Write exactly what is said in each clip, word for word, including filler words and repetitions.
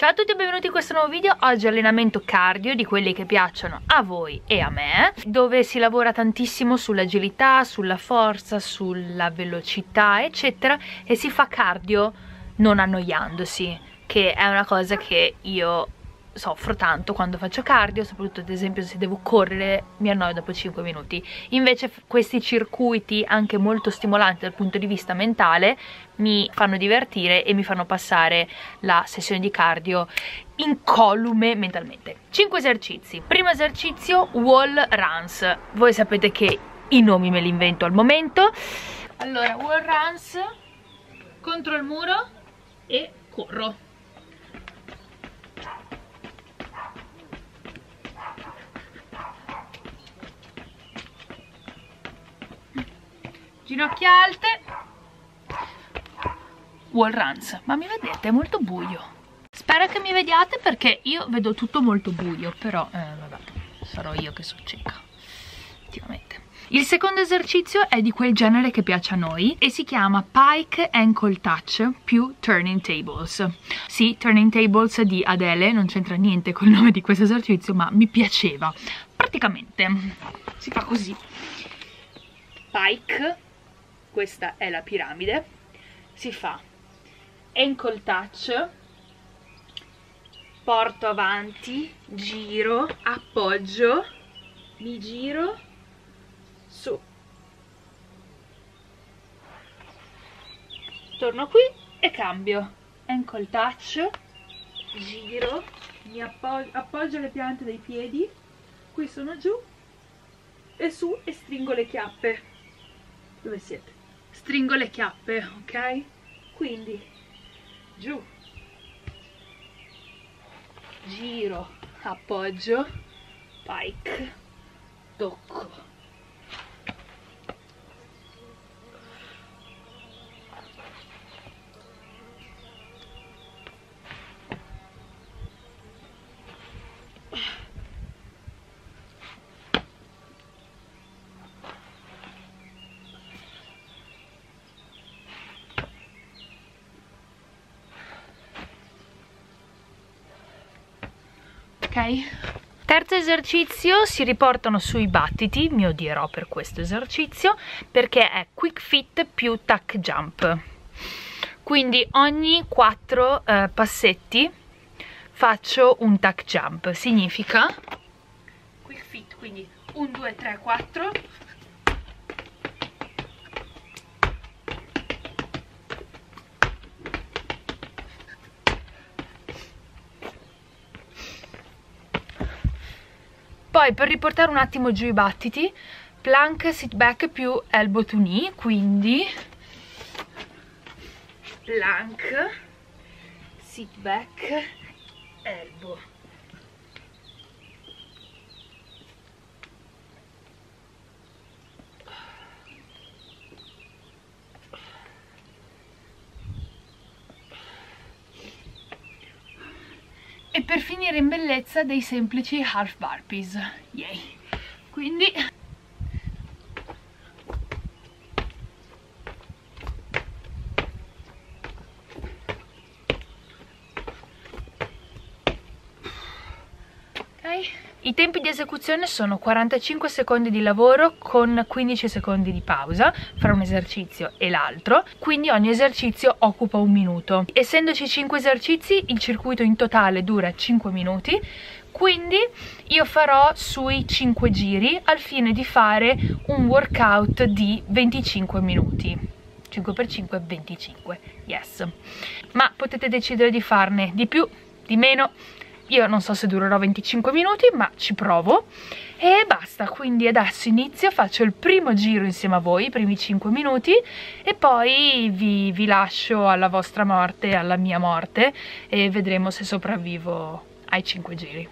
Ciao a tutti e benvenuti in questo nuovo video. Oggi allenamento cardio di quelli che piacciono a voi e a me, dove si lavora tantissimo sull'agilità, sulla forza, sulla velocità eccetera, e si fa cardio non annoiandosi, che è una cosa che io soffro tanto quando faccio cardio, soprattutto ad esempio se devo correre mi annoio dopo cinque minuti. Invece questi circuiti, anche molto stimolanti dal punto di vista mentale, mi fanno divertire e mi fanno passare la sessione di cardio incolume mentalmente. Cinque esercizi. Primo esercizio, wall runs. Voi sapete che i nomi me li invento al momento. Allora, wall runs, contro il muro e corro. Ginocchia alte, wall runs. Ma mi vedete? È molto buio. Spero che mi vediate perché io vedo tutto molto buio, però eh, vabbè, sarò io che sono cieca, effettivamente. Il secondo esercizio è di quel genere che piace a noi e si chiama Pike Ankle Touch più Turning Tables. Sì, Turning Tables di Adele, non c'entra niente col nome di questo esercizio, ma mi piaceva. Praticamente si fa così. Pike, questa è la piramide, si fa ankle touch, porto avanti, giro, appoggio, mi giro, su, torno qui e cambio, ankle touch, giro, mi appoggio, appoggio le piante dei piedi, qui sono giù e su e stringo le chiappe. Dove siete? Stringo le chiappe, ok? Quindi giù, giro, appoggio, pike, tocco, ok? Terzo esercizio, si riportano sui battiti, mi odierò per questo esercizio perché è quick fit più tuck jump. Quindi ogni quattro eh, passetti faccio un tuck jump, significa quick fit, quindi uno, due, tre, quattro, poi per riportare un attimo giù i battiti, plank sit back più elbow to knee, quindi plank sit back elbow, e per finire in bellezza dei semplici half burpees. Yay. Quindi ok, i tempi di esecuzione sono quarantacinque secondi di lavoro con quindici secondi di pausa fra un esercizio e l'altro, quindi ogni esercizio occupa un minuto. Essendoci cinque esercizi, il circuito in totale dura cinque minuti, quindi io farò sui cinque giri al fine di fare un workout di venticinque minuti. cinque per cinque è venticinque, yes. Ma potete decidere di farne di più, di meno. Io non so se durerò venticinque minuti, ma ci provo e basta. Quindi adesso inizio, faccio il primo giro insieme a voi, i primi cinque minuti, e poi vi, vi lascio alla vostra morte, alla mia morte, e vedremo se sopravvivo ai cinque giri.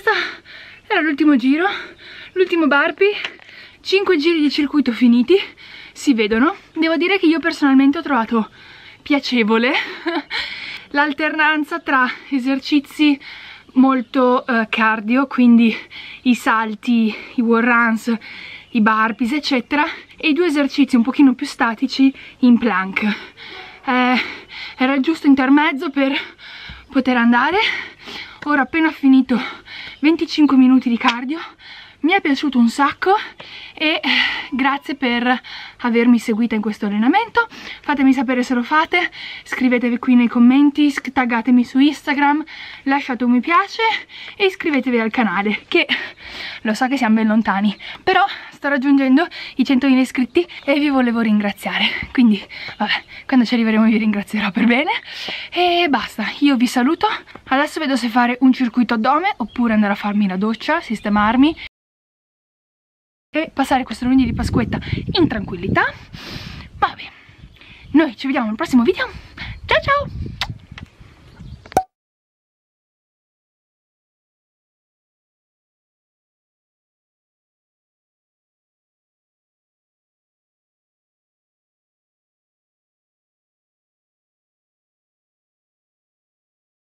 questo era l'ultimo giro, l'ultimo burpee, cinque giri di circuito finiti, si vedono. Devo dire che io personalmente ho trovato piacevole l'alternanza tra esercizi molto eh, cardio, quindi i salti, i wall runs, i burpees eccetera, e i due esercizi un pochino più statici in plank. Eh, era il giusto intermezzo per poter andare. Ora ho appena finito venticinque minuti di cardio, mi è piaciuto un sacco e grazie per avermi seguita in questo allenamento. Fatemi sapere se lo fate, scrivetevi qui nei commenti, taggatemi su Instagram, lasciate un mi piace e iscrivetevi al canale, che lo so che siamo ben lontani, però sto raggiungendo i centomila iscritti e vi volevo ringraziare, quindi vabbè, quando ci arriveremo vi ringrazierò per bene e basta. Io vi saluto, adesso vedo se fare un circuito addome oppure andare a farmi la doccia, sistemarmi e passare questo lunedì di Pasquetta in tranquillità. Vabbè, noi ci vediamo nel prossimo video. Ciao ciao!